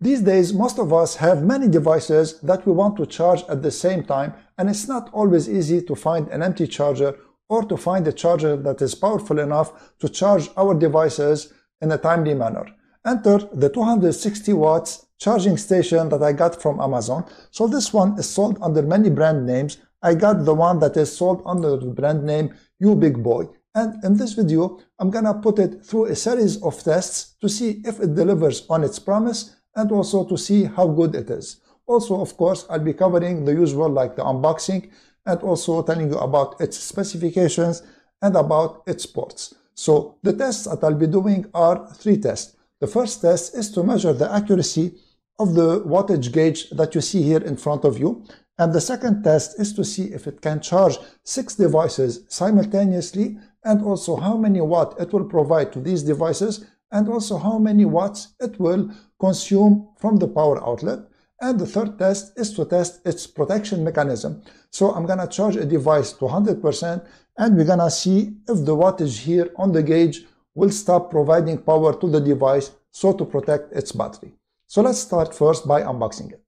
These days, most of us have many devices that we want to charge at the same time, and it's not always easy to find an empty charger or to find a charger that is powerful enough to charge our devices in a timely manner. Enter the 260 watts charging station that I got from Amazon. So this one is sold under many brand names. I got the one that is sold under the brand name UBigBuy. And in this video, I'm gonna put it through a series of tests to see if it delivers on its promise and also to see how good it is. Also, of course, I'll be covering the usual like the unboxing and also telling you about its specifications and about its ports. So the tests that I'll be doing are three tests. The first test is to measure the accuracy of the wattage gauge that you see here in front of you. And the second test is to see if it can charge 6 devices simultaneously, and also how many watts it will provide to these devices, and also how many watts it will consume from the power outlet. And the third test is to test its protection mechanism. So I'm gonna charge a device to 100% and we're gonna see if the wattage here on the gauge will stop providing power to the device, so to protect its battery. So let's start first by unboxing it.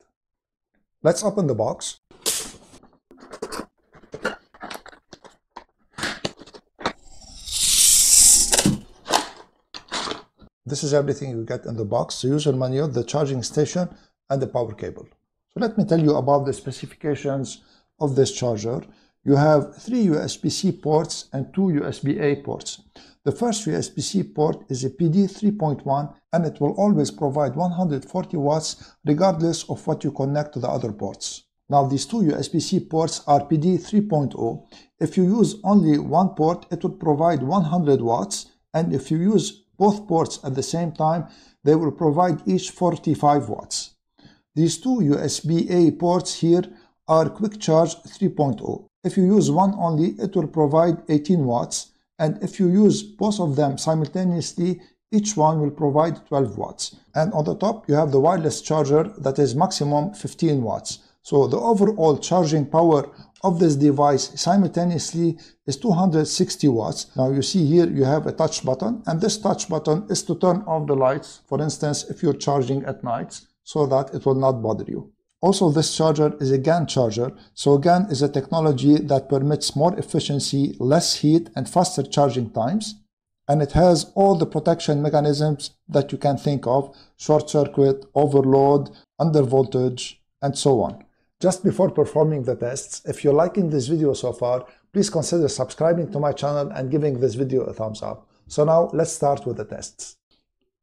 Let's open the box. This is everything you get in the box: the user manual, the charging station, and the power cable. So let me tell you about the specifications of this charger. You have 3 USB-C ports and 2 USB-A ports. The first USB-C port is a PD 3.1 and it will always provide 140 watts regardless of what you connect to the other ports. Now these two USB-C ports are PD 3.0. If you use only one port, it will provide 100 watts, and if you use both ports at the same time, they will provide each 45 watts. These two USB-A ports here are Quick Charge 3.0. If you use one only, it will provide 18 watts, and if you use both of them simultaneously, each one will provide 12 watts. And on the top, you have the wireless charger that is maximum 15 watts. So the overall charging power of this device simultaneously is 260 watts. Now you see here you have a touch button, and this touch button is to turn off the lights, for instance, if you're charging at night, so that it will not bother you. Also, this charger is a GAN charger. So GAN is a technology that permits more efficiency, less heat, and faster charging times. And it has all the protection mechanisms that you can think of: short circuit, overload, undervoltage, and so on. Just before performing the tests, if you're liking this video so far, please consider subscribing to my channel and giving this video a thumbs up. So now let's start with the tests.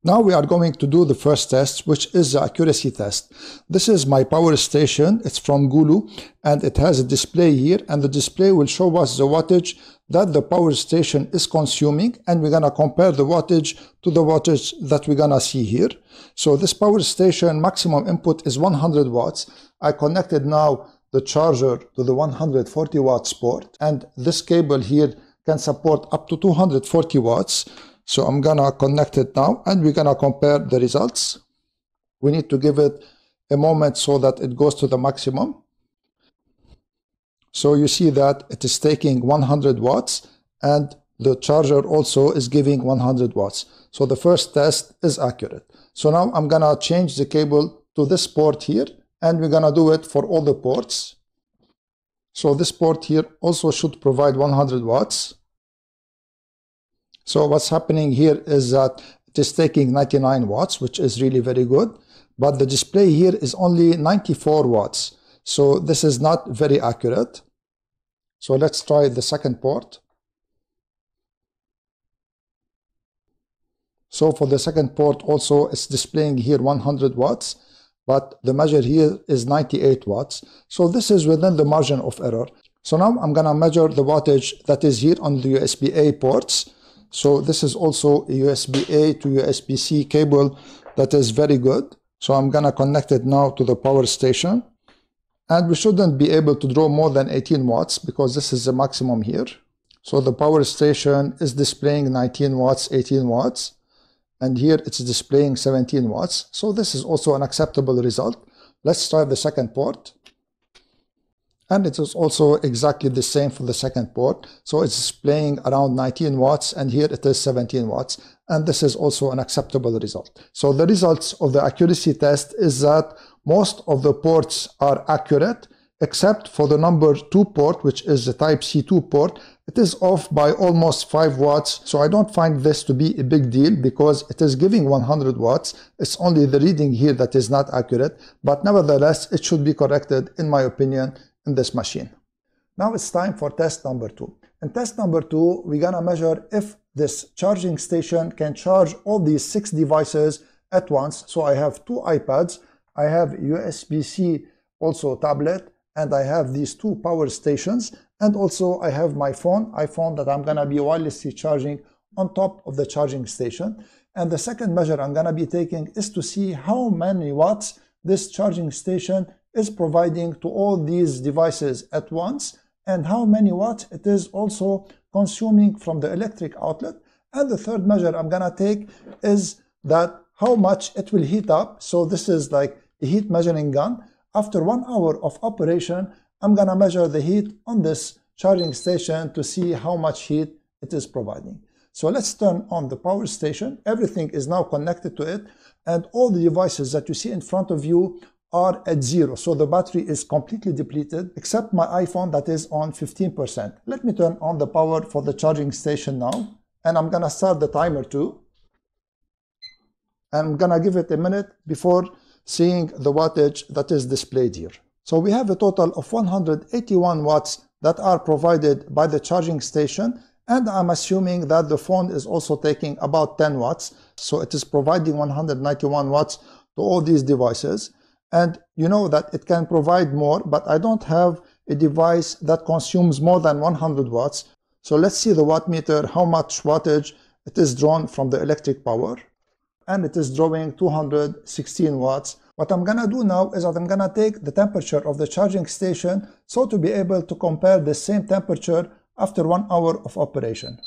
Now we are going to do the first test, which is the accuracy test. This is my power station. It's from Gulu and it has a display here, and the display will show us the wattage that the power station is consuming, and we're gonna compare the wattage to the wattage that we're gonna see here. So this power station maximum input is 100 watts. I connected now the charger to the 140 watts port, and this cable here can support up to 240 watts. So I'm gonna connect it now and we're gonna compare the results. We need to give it a moment so that it goes to the maximum. So you see that it is taking 100 watts and the charger also is giving 100 watts. So the first test is accurate. So now I'm gonna change the cable to this port here and we're gonna do it for all the ports. So this port here also should provide 100 watts. So what's happening here is that it is taking 99 watts, which is really very good, but the display here is only 94 watts. So this is not very accurate. So let's try the second port. So for the second port also, it's displaying here 100 watts, but the measure here is 98 watts. So this is within the margin of error. So now I'm gonna measure the wattage that is here on the USB-A ports. So this is also a USB-A to USB-C cable that is very good. So I'm gonna connect it now to the power station. And we shouldn't be able to draw more than 18 watts because this is the maximum here. So the power station is displaying 19 watts, 18 watts. And here it's displaying 17 watts. So this is also an acceptable result. Let's try the second port. And it is also exactly the same for the second port. So it's displaying around 19 watts and here it is 17 watts. And this is also an acceptable result. So the results of the accuracy test is that most of the ports are accurate, except for the number 2 port, which is the type C2 port. It is off by almost 5 watts. So I don't find this to be a big deal because it is giving 100 watts. It's only the reading here that is not accurate, but nevertheless, it should be corrected, in my opinion, in this machine. Now it's time for test number 2. In test number 2, we're gonna measure if this charging station can charge all these 6 devices at once. So I have 2 iPads, I have USB-C also tablet, and I have these 2 power stations, and also I have my iPhone that I'm gonna be wirelessly charging on top of the charging station. And the second measure I'm gonna be taking is to see how many watts this charging station is providing to all these devices at once, and how many watts it is also consuming from the electric outlet. And the third measure I'm gonna take is that how much it will heat up. So this is like a heat measuring gun. After 1 hour of operation, I'm gonna measure the heat on this charging station to see how much heat it is providing. So let's turn on the power station. Everything is now connected to it, and all the devices that you see in front of you are at 0. So the battery is completely depleted, except my iPhone that is on 15%. Let me turn on the power for the charging station now, and I'm gonna start the timer too. I'm gonna give it a minute before seeing the wattage that is displayed here. So we have a total of 181 watts that are provided by the charging station, and I'm assuming that the phone is also taking about 10 watts. So it is providing 191 watts to all these devices. And you know that it can provide more, but I don't have a device that consumes more than 100 watts. So let's see the watt meter, how much wattage it is drawn from the electric power. And it is drawing 216 watts. What I'm gonna do now is that I'm gonna take the temperature of the charging station, so to be able to compare the same temperature after 1 hour of operation.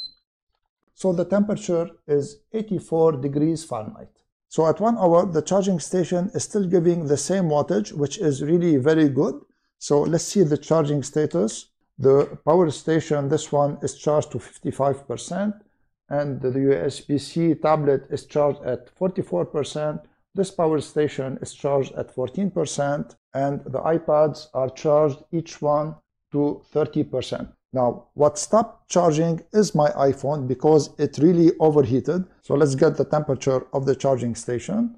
So the temperature is 84 degrees Fahrenheit. So at 1 hour, the charging station is still giving the same wattage, which is really very good. So let's see the charging status. The power station, this one is charged to 55%, and the USB-C tablet is charged at 44%. This power station is charged at 14%, and the iPads are charged each one to 30%. Now, what stopped charging is my iPhone because it really overheated. So let's get the temperature of the charging station.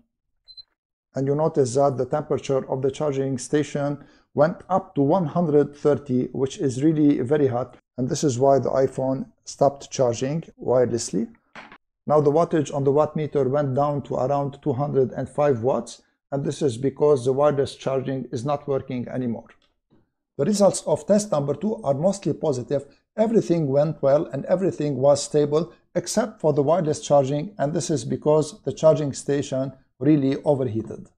And you notice that the temperature of the charging station went up to 130, which is really very hot. And this is why the iPhone stopped charging wirelessly. Now the wattage on the watt meter went down to around 205 watts. And this is because the wireless charging is not working anymore. The results of test number 2 are mostly positive. Everything went well and everything was stable except for the wireless charging, and this is because the charging station really overheated.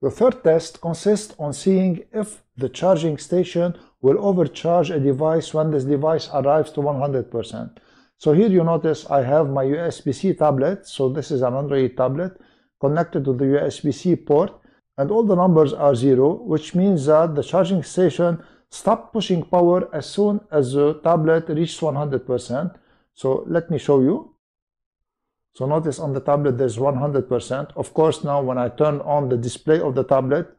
The third test consists on seeing if the charging station will overcharge a device when this device arrives to 100%. So here you notice I have my USB-C tablet, so this is an Android tablet connected to the USB-C port, and all the numbers are 0, which means that the charging station stop pushing power as soon as the tablet reaches 100%. So let me show you. So notice on the tablet there's 100%. Of course, now when I turn on the display of the tablet,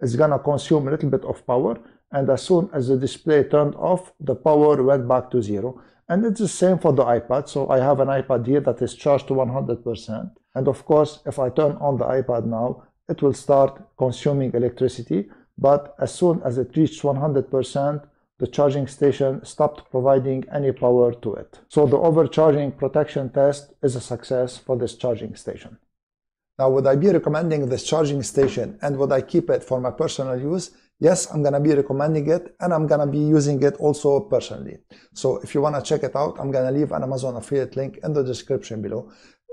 it's gonna consume a little bit of power, and as soon as the display turned off, the power went back to 0. And it's the same for the iPad. So I have an iPad here that is charged to 100%, and of course if I turn on the iPad now, it will start consuming electricity. But as soon as it reached 100%, the charging station stopped providing any power to it. So the overcharging protection test is a success for this charging station. Now, would I be recommending this charging station, and would I keep it for my personal use? Yes, I'm gonna be recommending it, and I'm gonna be using it also personally. So if you wanna check it out, I'm gonna leave an Amazon affiliate link in the description below.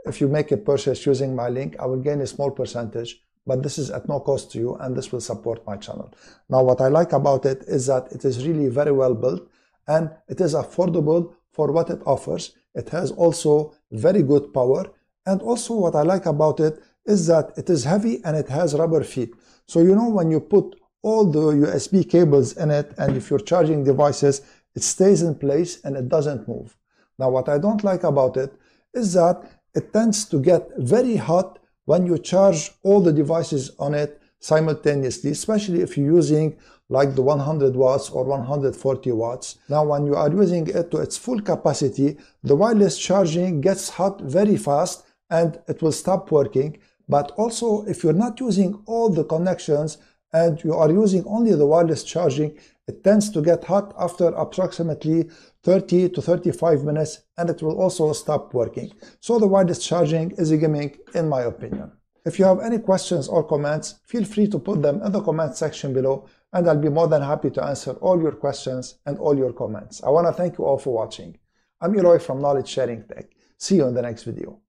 If you make a purchase using my link, I will gain a small percentage, but this is at no cost to you, and this will support my channel. Now, what I like about it is that it is really very well built, and it is affordable for what it offers. It has also very good power, and also what I like about it is that it is heavy and it has rubber feet. So you know, when you put all the USB cables in it, and if you're charging devices, it stays in place and it doesn't move. Now, what I don't like about it is that it tends to get very hot when you charge all the devices on it simultaneously, especially if you're using like the 100 watts or 140 watts. Now, when you are using it to its full capacity, the wireless charging gets hot very fast and it will stop working. But also, if you're not using all the connections and you are using only the wireless charging, it tends to get hot after approximately 30 to 35 minutes and it will also stop working. So the wireless charging is a gimmick in my opinion. If you have any questions or comments, feel free to put them in the comment section below, and I'll be more than happy to answer all your questions and all your comments. I want to thank you all for watching. I'm Eloy from Knowledge Sharing Tech. See you in the next video.